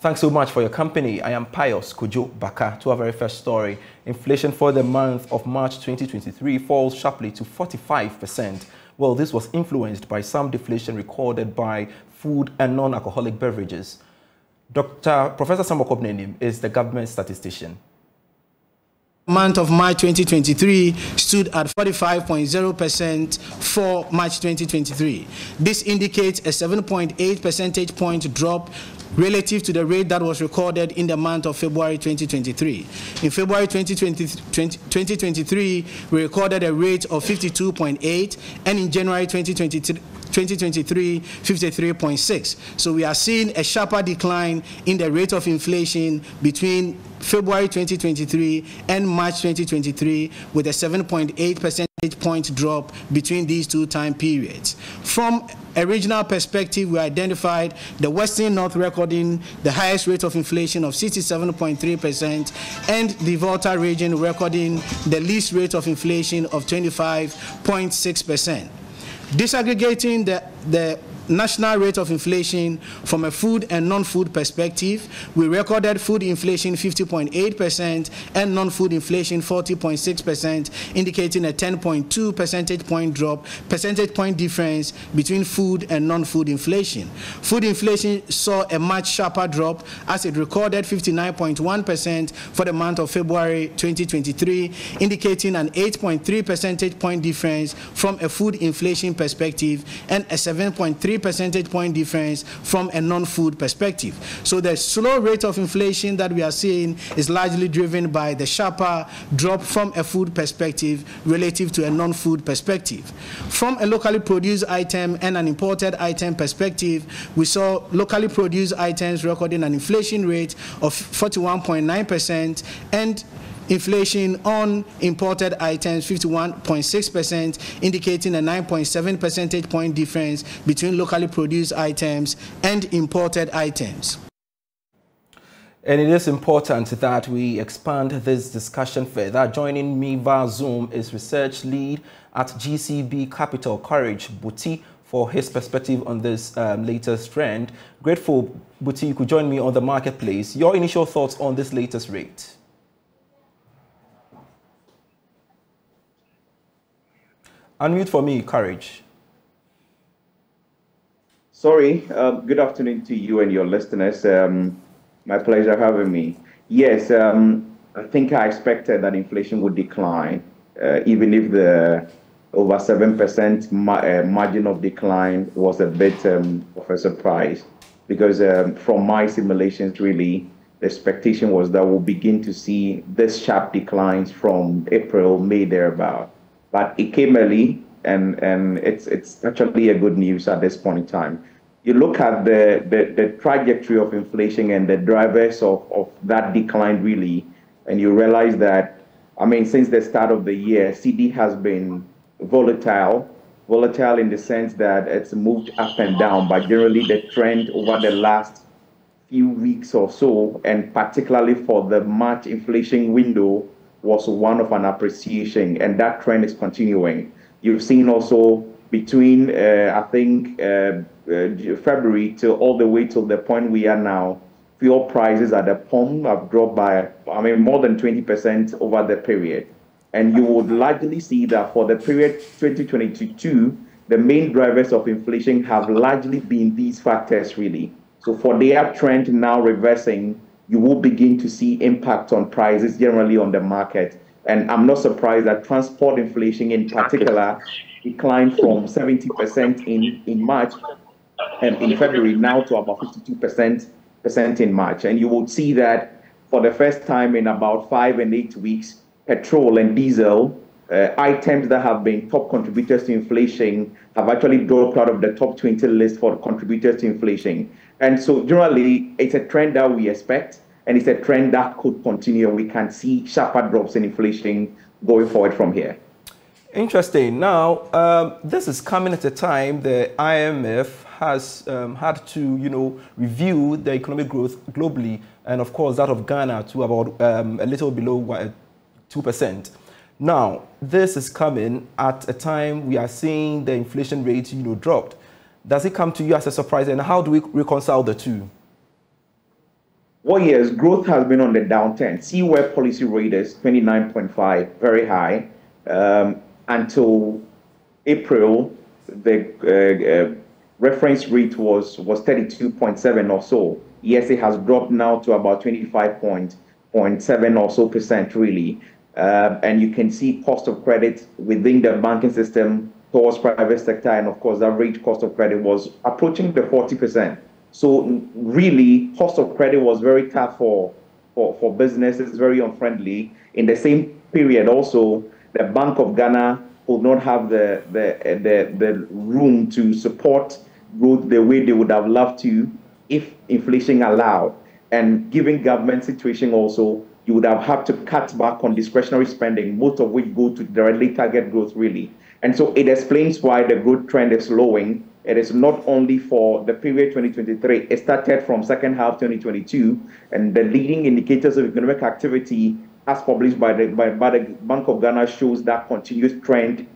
Thanks so much for your company. I am Pius Kujo Bakar. To our very first story, inflation for the month of March 2023 falls sharply to 45%. Well, this was influenced by some deflation recorded by food and non-alcoholic beverages. Professor Samokobnenim is the government statistician. Month of March 2023 stood at 45.0% for March 2023. This indicates a 7.8 percentage point drop relative to the rate that was recorded in the month of February 2023. In February 2023, we recorded a rate of 52.8, and in January 2023, 53.6. So we are seeing a sharper decline in the rate of inflation between February 2023 and March 2023, with a 7.8 percentage point drop between these two time periods. From a regional perspective, we identified the Western North recording the highest rate of inflation of 67.3% and the Volta region recording the least rate of inflation of 25.6%. Disaggregating the national rate of inflation from a food and non-food perspective, we recorded food inflation 50.8% and non-food inflation 40.6%, indicating a 10.2 percentage point difference between food and non-food inflation. Food inflation saw a much sharper drop, as it recorded 59.1% for the month of February 2023, indicating an 8.3 percentage point difference from a food inflation perspective and a 7.3 percentage point difference from a non-food perspective. So the slow rate of inflation that we are seeing is largely driven by the sharper drop from a food perspective relative to a non-food perspective. From a locally produced item and an imported item perspective, we saw locally produced items recording an inflation rate of 41.9% and inflation on imported items 51.6%, indicating a 9.7 percentage point difference between locally produced items and imported items. And it is important that we expand this discussion further. Joining me via Zoom is research lead at GCB Capital, Courage Bouti, for his perspective on this latest trend. Grateful, Bouti, you could join me on the marketplace. Your initial thoughts on this latest rate? Unmute for me, Courage. Sorry, good afternoon to you and your listeners. My pleasure having me. Yes, I think I expected that inflation would decline, even if the over 7% margin of decline was a bit of a surprise, because from my simulations, really, the expectation was that we'll begin to see this sharp declines from April, May, thereabout. But it came early, and it's actually a good news at this point in time. You look at the trajectory of inflation and the drivers of that decline, really, and you realize that, I mean, since the start of the year, CD has been volatile in the sense that it's moved up and down, but generally the trend over the last few weeks or so, and particularly for the March inflation window, was one of an appreciation, and that trend is continuing. You've seen also between, I think, February till all the way till the point we are now, fuel prices at the pump have dropped by, I mean, more than 20% over the period. And you would largely see that for the period 2022, the main drivers of inflation have largely been these factors, really. So for their trend now reversing, you will begin to see impact on prices generally on the market. And I'm not surprised that transport inflation in particular declined from 70% in March and in February now to about 52% in March. And you will see that for the first time in about 5 and 8 weeks, petrol and diesel, items that have been top contributors to inflation, have actually dropped out of the top 20 list for contributors to inflation. And so generally, it's a trend that we expect, and it's a trend that could continue. We can see sharper drops in inflation going forward from here. Interesting. Now, this is coming at a time the IMF has had to, review the economic growth globally, and of course that of Ghana to about a little below 2%. Now, this is coming at a time we are seeing the inflation rate, dropped. Does it come to you as a surprise, and how do we reconcile the two? What years growth has been on the downturn. See where policy rate is 29.5, very high, until April. The reference rate was 32.7 or so. Yes, it has dropped now to about 25.7 or so percent, really. And you can see cost of credit within the banking system towards private sector, and of course, average cost of credit was approaching the 40%. So really, cost of credit was very tough for businesses, very unfriendly. In the same period, also, the Bank of Ghana would not have the room to support growth the way they would have loved to if inflation allowed. And given government situation also, you would have had to cut back on discretionary spending, most of which go to directly target growth, really. And so it explains why the growth trend is slowing. It is not only for the period 2023. It started from second half 2022, and the leading indicators of economic activity as published by the Bank of Ghana shows that continuous trend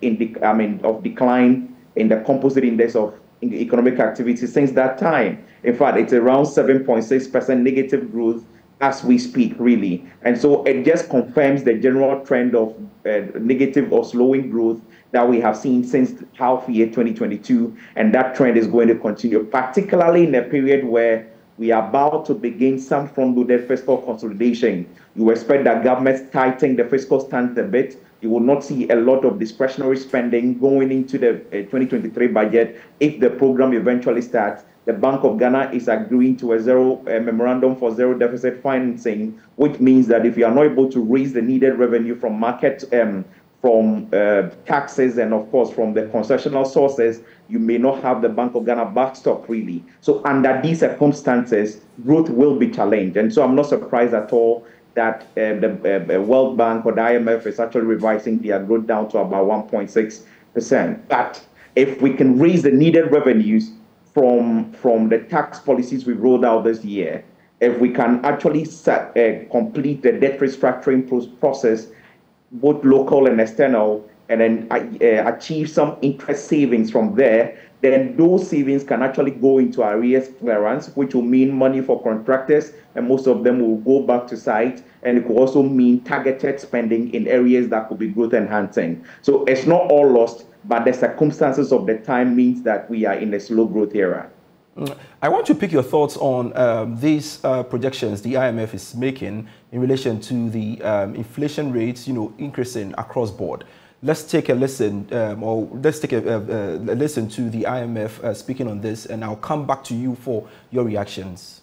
of decline in the composite index of economic activity since that time. In fact, it's around 7.6% negative growth as we speak, really. And so it just confirms the general trend of negative or slowing growth that we have seen since half year 2022, and that trend is going to continue, particularly in a period where we are about to begin some front-loaded fiscal consolidation. You expect that governments tighten the fiscal stance a bit. You will not see a lot of discretionary spending going into the 2023 budget if the program eventually starts. The Bank of Ghana is agreeing to a memorandum for zero deficit financing, which means that if you are not able to raise the needed revenue from market, from taxes, and of course from the concessional sources, you may not have the Bank of Ghana backstop, really. So under these circumstances, growth will be challenged. And so I'm not surprised at all that the World Bank or the IMF is actually revising their growth down to about 1.6%. But if we can raise the needed revenues from the tax policies we rolled out this year, if we can actually complete the debt restructuring process, both local and external, and then achieve some interest savings from there, then those savings can actually go into arrears clearance, which will mean money for contractors, and most of them will go back to site, and it could also mean targeted spending in areas that could be growth enhancing. So it's not all lost, but the circumstances of the time means that we are in a slow growth era. I want to pick your thoughts on these projections the IMF is making in relation to the inflation rates, increasing across board. Let's take a listen, let's take a listen to the IMF speaking on this, and I'll come back to you for your reactions.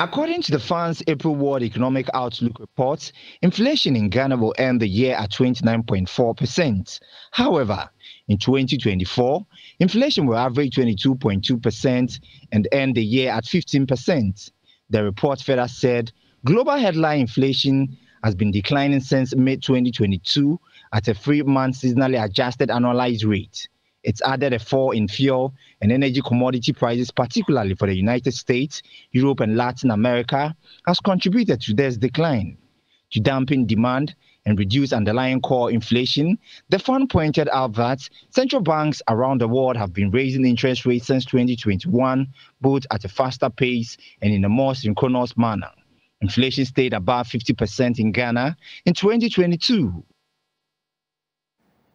According to the fund's April World Economic Outlook report, inflation in Ghana will end the year at 29.4%. However, in 2024, inflation will average 22.2% and end the year at 15%. The report further said global headline inflation has been declining since mid-2022 at a 3-month seasonally adjusted annualized rate. It's added a fall in fuel and energy commodity prices, particularly for the United States, Europe, and Latin America, has contributed to this decline. To dampen demand and reduce underlying core inflation, the fund pointed out that central banks around the world have been raising interest rates since 2021, both at a faster pace and in a more synchronous manner. Inflation stayed above 50% in Ghana in 2022.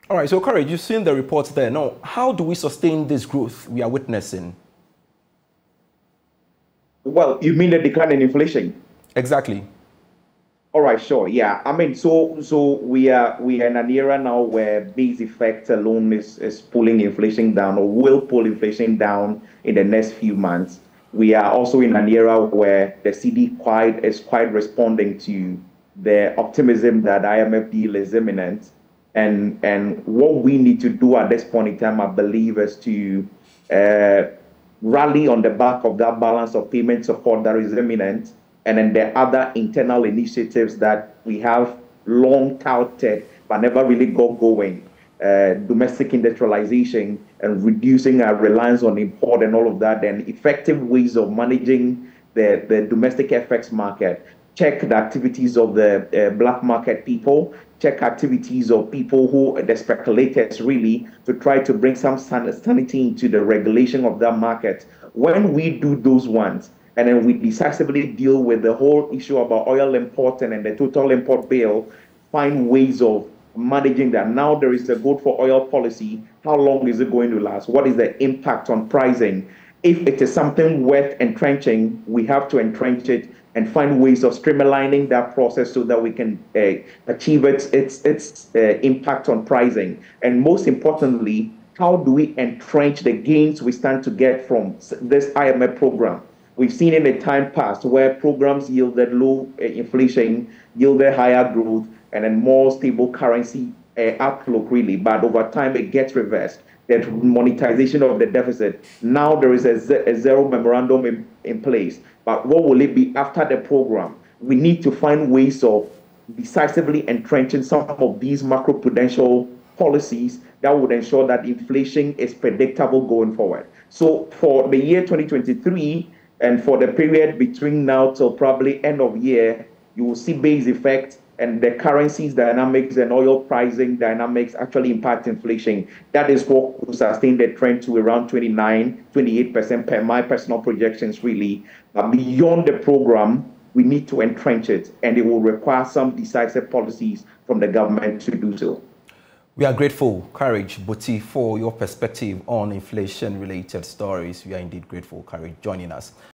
All right, so Courage, you've seen the reports there. Now, how do we sustain this growth we are witnessing? Well, you mean the decline in inflation? Exactly. All right, sure. Yeah, I mean, so we are in an era now where base effect alone is pulling inflation down, or will pull inflation down in the next few months. We are also in an era where the CD is quite responding to the optimism that IMF deal is imminent, and what we need to do at this point in time, I believe, is to rally on the back of that balance of payment support that is imminent. And then there are other internal initiatives that we have long touted but never really got going. Domestic industrialization and reducing our reliance on import and all of that, and effective ways of managing the domestic FX market. Check the activities of the black market people, check activities of people who are the speculators, really, to try to bring some sanity into the regulation of that market. When we do those ones, and then we decisively deal with the whole issue about oil import and the total import bill, find ways of managing that. Now there is a good for oil policy. How long is it going to last? What is the impact on pricing? If it is something worth entrenching, we have to entrench it and find ways of streamlining that process so that we can achieve its impact on pricing. And most importantly, how do we entrench the gains we stand to get from this IMF program? We've seen in the time past where programs yielded low inflation, yielded higher growth, and then more stable currency outlook, really. But over time, it gets reversed. That monetization of the deficit. Now there is a zero memorandum in place. But what will it be after the program? We need to find ways of decisively entrenching some of these macroprudential policies that would ensure that inflation is predictable going forward. So for the year 2023 and for the period between now till probably end of year, you will see base effect and the currencies dynamics and oil pricing dynamics actually impact inflation. That is what will sustain the trend to around 29, 28% per my personal projections, really. But beyond the program, we need to entrench it, and it will require some decisive policies from the government to do so. We are grateful, Courage Bouti, for your perspective on inflation-related stories. We are indeed grateful, Courage, joining us.